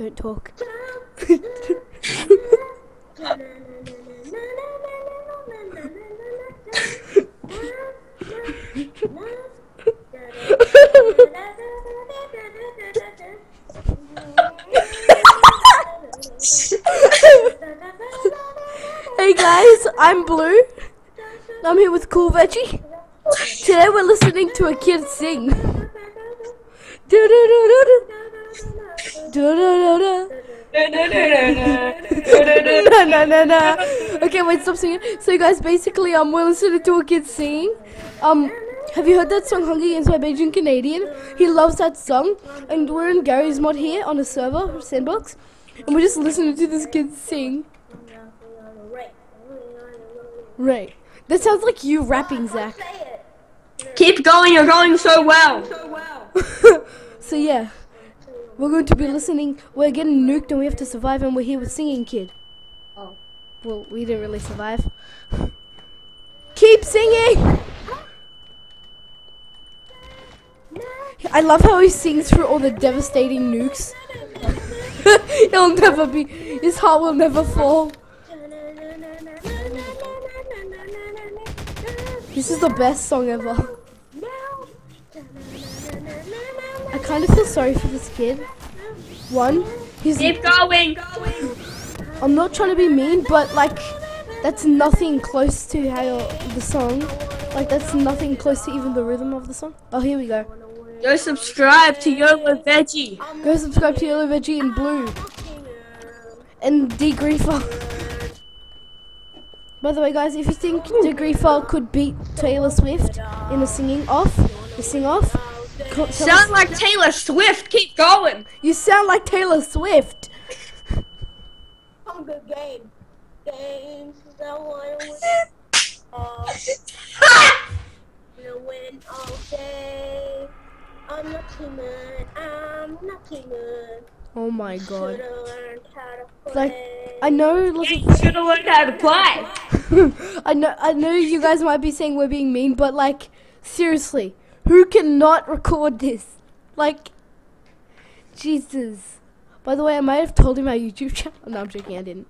don't talk. Hey guys, I'm Blue. I'm here with Cool Veggie. Today we're listening to a kid sing. Okay, wait, stop singing. So you guys, basically, we're listening to a kid sing. Have you heard that song Hunger Games by Beijing Canadian? He loves that song. And we're in Gary's mod here on a server, Sandbox. And we're just listening to this kid sing. Right. That sounds like you rapping, Zach. Keep going, you're going so well. So yeah, we're going to be listening. We're getting nuked and we have to survive, and we're here with Singing Kid. Oh. Well, we didn't really survive. Keep singing! I love how he sings through all the devastating nukes. He'll never be, his heart will never fall. This is the best song ever. I kind of feel sorry for this kid. One, he's keep going. I'm not trying to be mean, but like, that's nothing close to how the song. Like, that's nothing close to even the rhythm of the song. Oh, here we go. Go subscribe to YOLO Veggie. Go subscribe to YOLO Veggie and Blue and DeGriefer. By the way, guys, if you think DeGriefer could beat Taylor Swift in a sing-off, sound like Taylor Swift. Keep going. You sound like Taylor Swift. Hunger Games. Games that one wins all. We'll win all day. I'm lucky man. I'm lucky man. Oh my god. Like, I know lots of you should have learned how to play. I know you guys might be saying we're being mean, but like, seriously, who cannot record this? Like, Jesus. By the way, I might have told him our YouTube channel. No, I'm joking, I didn't.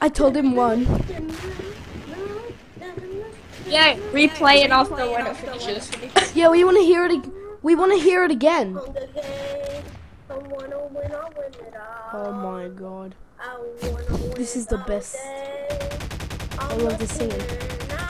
I told him one. Yeah, replay it after when it finishes. Yeah, we want to hear it. We want to hear it again. Oh my god. This is the best. I love the singing.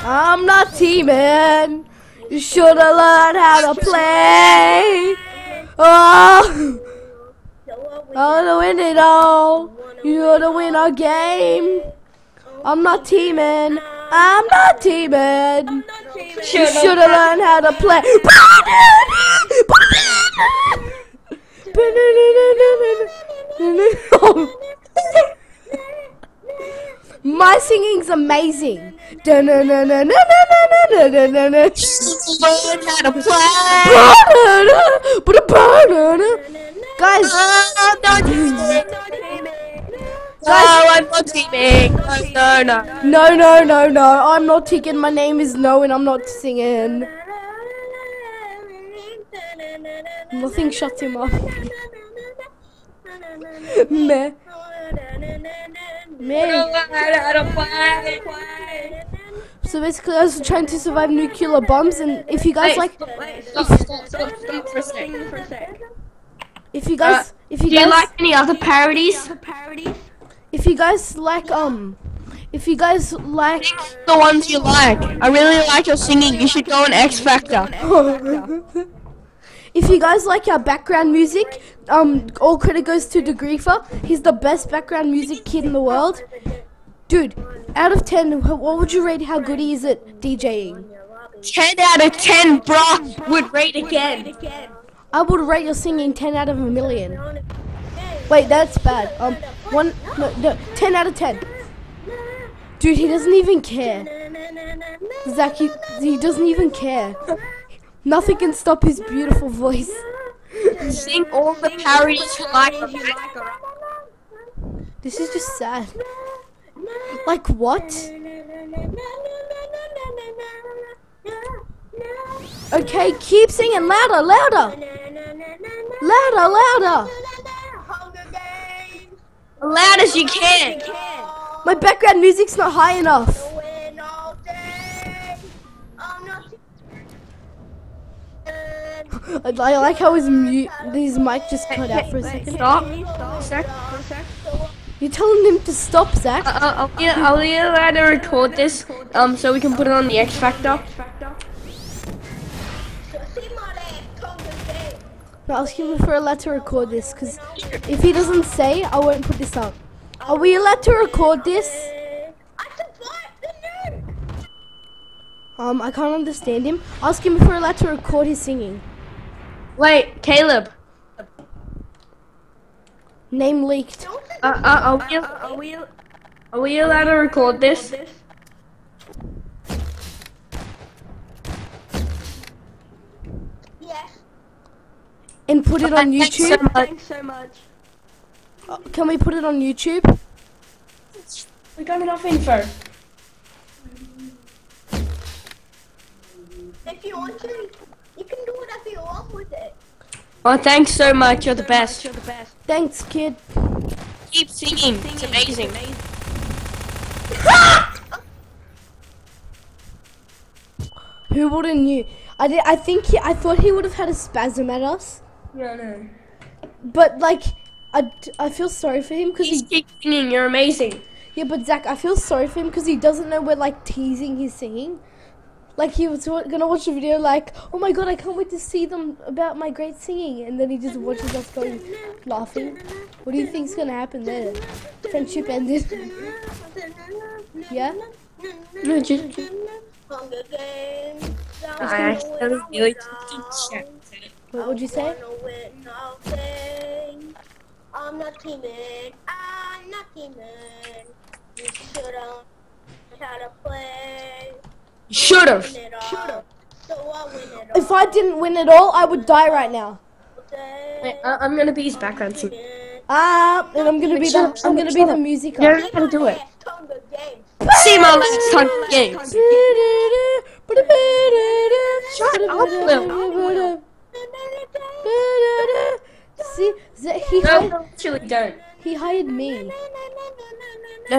I'm not teaming. You should have learned how to play. Oh, I'll win it all. You're the win our game. I'm not teaming. I'm not teaming. You should have learned how to play. My singing's amazing. Guys, I'm not singing. No, I'm not taking. My name is No, and I'm not singing. Nothing shuts him up. So basically, I was trying to survive nuclear bombs, and if you guys stop for a sec. If you guys like any other parodies? If you guys like the ones you like. I really like your singing. You should go on X Factor. If you guys like our background music, all credit goes to DeGriefer. He's the best background music kid in the world. Dude, out of 10, what would you rate how good he is at DJing? 10 out of 10, bro, would rate again. I would rate your singing 10 out of a million. Wait, that's bad. 10 out of 10. Dude, he doesn't even care. Zach, he doesn't even care. Nothing can stop his beautiful voice. Sing all the parodies you like. This is just sad. Like what? Okay, keep singing louder, louder. Louder, louder. loud as you can. My background music's not high enough. I like how his mute, his mic just cut out for a second. Stop. Zach. You're telling him to stop, Zach. Are we allowed to record this? So we can put it on the X Factor. But ask him if we're allowed to record this, because if he doesn't say, I won't put this up. Are we allowed to record this? I can't understand him. Ask him if we're allowed to record his singing. Wait, Caleb. Name leaked. Are we allowed to record this? Yes. And put it on YouTube? Thanks so much. Can we put it on YouTube? We got enough info. If you want to, you can do whatever you want with it. Oh, thanks so much. You're the best. Thanks, kid. Keep singing. It's amazing. Who would've knew? I thought he would have had a spasm at us. Yeah, I know. But like, I feel sorry for him because he keeps singing. You're amazing. Yeah, but Zach, I feel sorry for him because he doesn't know we're like teasing his singing. Like he was gonna watch a video like, oh my god, I can't wait to see them about my great singing, and then he just watches us going laughing. What do you think's gonna happen there? Friendship ended. Yeah? No, just... What would you say? I'm not teaming. I'm not teaming. You should've had a play. Should've. If I didn't win it all, I would die right now. Wait, I'm gonna be his background singer. And I'm gonna be the music. You know how to do it. See my last Hunger Games. Shut up, Will. See, he hired me. No.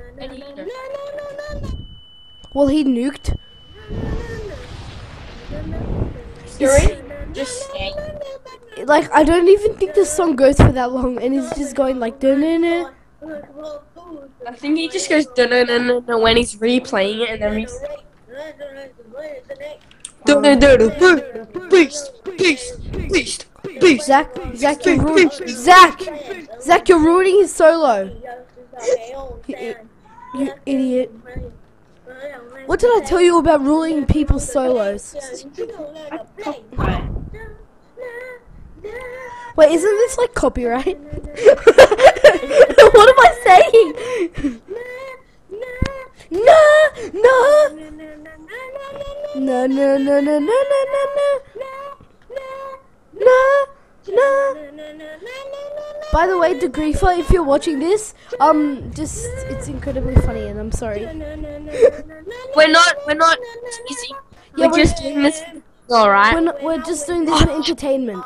Well, he nuked. Just stay. Like, I don't even think this song goes for that long, and he's just going like dun-dun-dun. I think he just goes dun-dun-dun-dun when he's replaying it, and then he's beast. Zach, you're ruining his solo. You idiot. What did I tell you about ruining people's solos? Wait, isn't this like copyright? What am I saying? By the way, DeGriefer, if you're watching this, it's incredibly funny, and I'm sorry. We're not teasing. Yeah, we're just doing this, alright? We're just doing this for entertainment.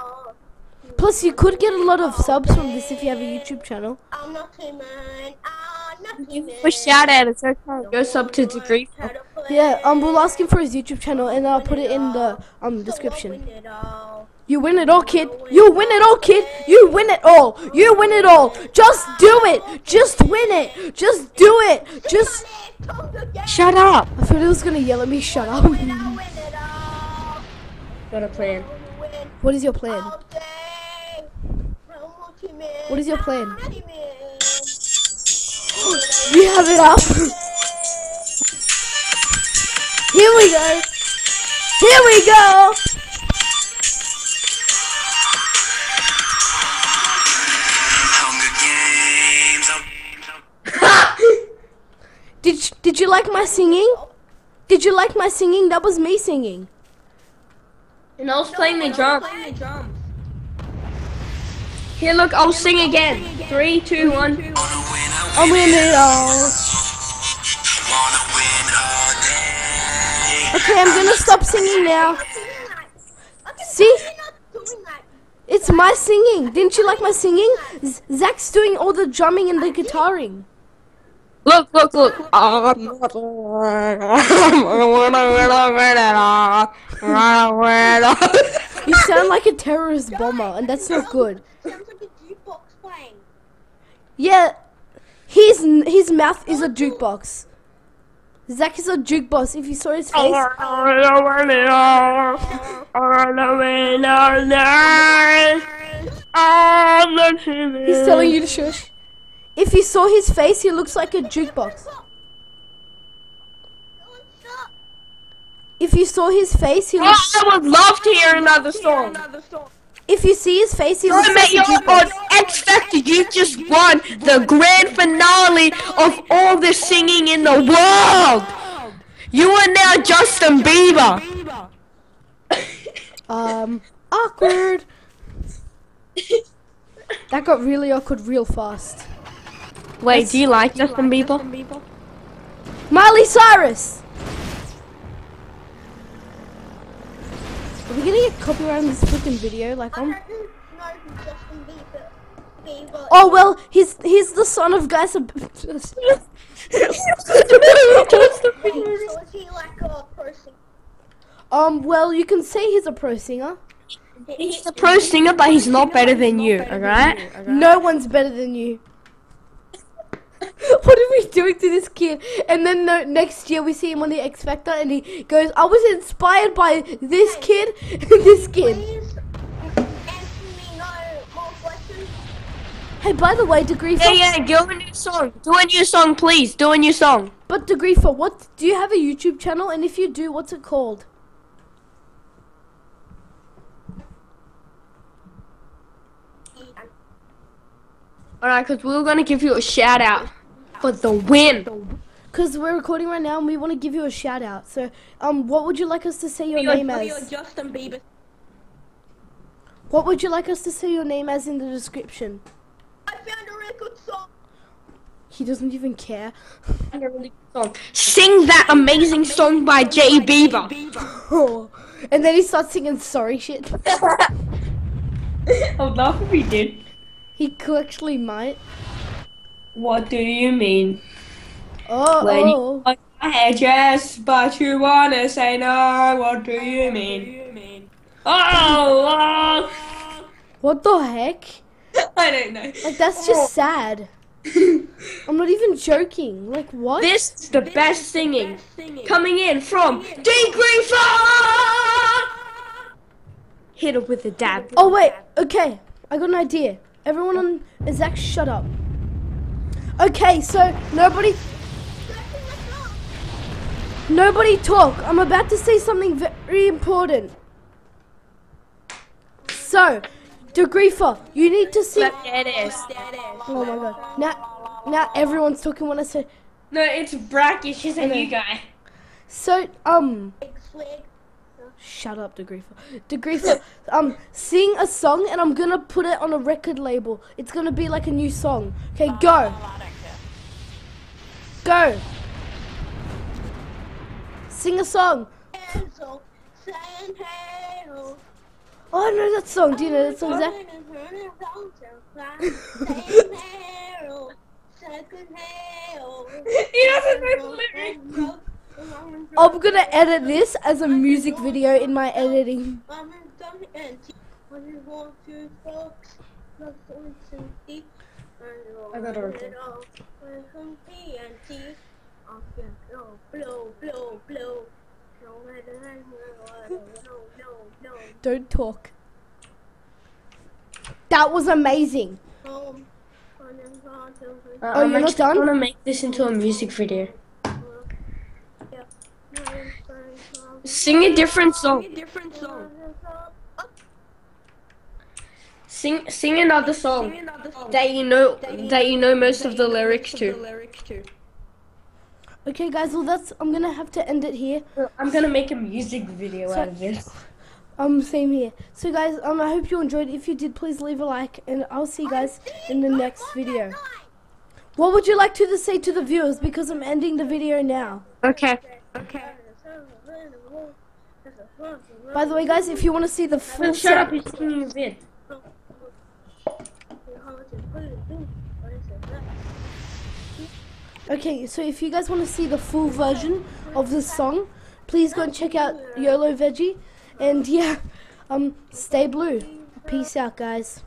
Plus, you could get a lot of subs from this if you have a YouTube channel. I'm not human. We're shout out. It's okay. Go sub to DeGriefer. Yeah, we'll ask him for his YouTube channel, and I'll put it in the description. You win it all, kid. You win it all, kid. You win it all. You win it all. Just do it. Just win it. Just do it. Just shut up. I thought he was gonna yell at me. Shut up. Got a plan. What is your plan? What is your plan? You have it up. Here we go. Here we go. Did you like my singing? Did you like my singing? That was me singing. And I was playing the drums. Here, look, I'll sing again. 3, 2, 1. I'll win it all. Okay, I'm gonna stop singing now. See? It's my singing. Didn't you like my singing? Zach's doing all the drumming and the guitaring. Look, look, look. You sound like a terrorist bomber, and that's not good. Sounds like a jukebox playing. Yeah, his mouth is a jukebox. Zach is a jukebox. If you saw his face. He's telling you to shush. If you saw his face, he looks like a jukebox. If you saw his face, he looks. I would love to hear another song. If you see his face, he looks like a jukebox. On X Factor, you just won the grand finale of all the singing in the world. You are now Justin Bieber. Awkward. That got really awkward real fast. Wait, do you like Justin Bieber? Miley Cyrus! Are we gonna get copyright on this freaking video? Like, I'm. Oh well, he's the son of guys. So is he like a pro singer? Well, you can say he's a pro singer. He's a pro singer, but he's not better than you. Alright? No one's better than you. What are we doing to this kid? And then next year we see him on the X Factor and he goes, I was inspired by this kid and this kid. Please answer me no more questions. Hey, by the way, DeGriefer. Yeah, do a new song. Do a new song, please. Do a new song. But DeGriefer, what, do you have a YouTube channel? And if you do, what's it called? Alright, because we're going to give you a shout out for the win. Because we're recording right now and we want to give you a shout out. So, what would you like us to say your name as? Justin Bieber. What would you like us to say your name as in the description? I found a really good song. He doesn't even care. I found a really good song. Sing that amazing song by Jay Bieber. Oh, and then he starts singing sorry shit. I would laugh if he did. He could actually might. What do you mean? Oh, when you want a hairdress, but you wanna say no. What do you mean? Oh, oh. What the heck? I don't know. Like that's just sad. I'm not even joking. Like what? This is the best singing coming in from DeGriefer. Hit it with a dab. Oh wait, okay. I got an idea. Everyone on Zach, shut up. Okay, so nobody talk. I'm about to say something very important. So, DeGriefer, you need to see. Oh my god! Now everyone's talking when I say. No, it's Bracky. She's a new guy. So Shut up, DeGriefer. DeGriefer, sing a song and I'm gonna put it on a record label. It's gonna be like a new song. Okay, go. Go. Sing a song. Oh, I know that song. Do you know that song, Zach? He doesn't know the lyrics. I'm gonna edit this as a music video in my editing. I gotta record. Don't talk. That was amazing. Oh, you're not done? I'm gonna make this into a music video. Sing a different song. Sing another song that you know most of the lyrics to. Okay, guys. Well, I'm gonna have to end it here. I'm gonna make a music video out of this. Same here. So, guys, I hope you enjoyed. If you did, please leave a like, and I'll see you guys in the next video. What would you like to say to the viewers? Because I'm ending the video now. Okay. Okay. By the way, guys, if you want to see the full set, okay, so if you guys want to see the full version of this song, please go and check out YOLO Veggie. And yeah, stay blue. Peace out, guys.